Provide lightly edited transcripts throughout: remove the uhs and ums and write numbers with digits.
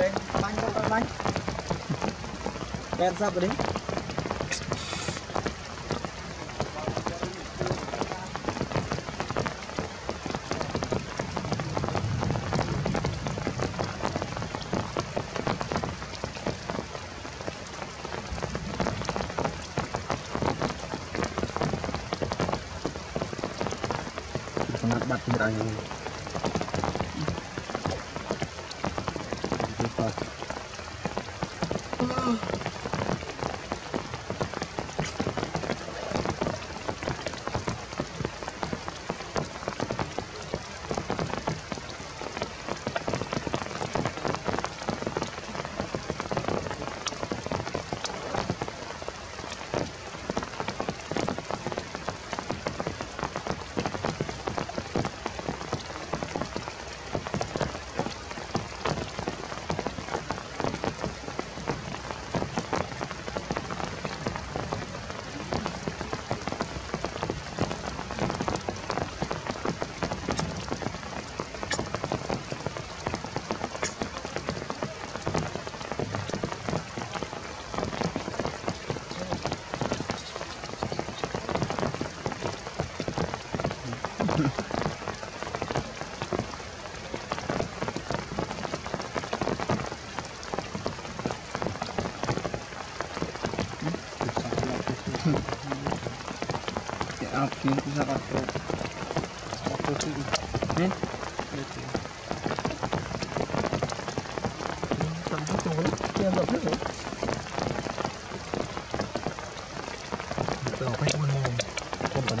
lên, bánh đen sắp rồi đấy. Bắt ra như Thank you. Come on. Hãy subscribe cho kênh Ghiền Mì Gõ để không bỏ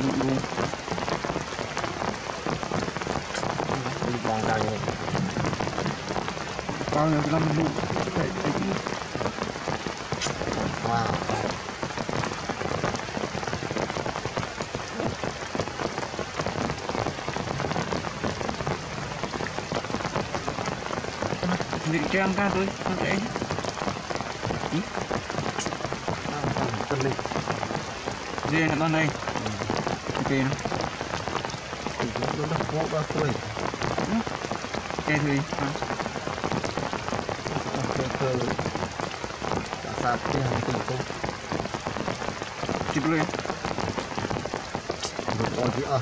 lỡ những video hấp dẫn. long as I'm going to wow. Định trang ra thôi, nó sẽ tâm lên dê là con đây. Ok nó cũng là vỗ ba thôi. Ok thôi đã sạp cái hàng tình không chịp lên được gọi cái ở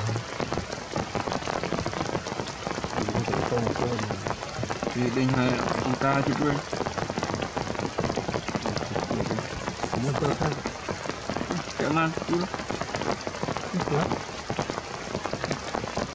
vì đình này chúng ta chịu đuôi muốn tôi ăn kéo lan chú lắm.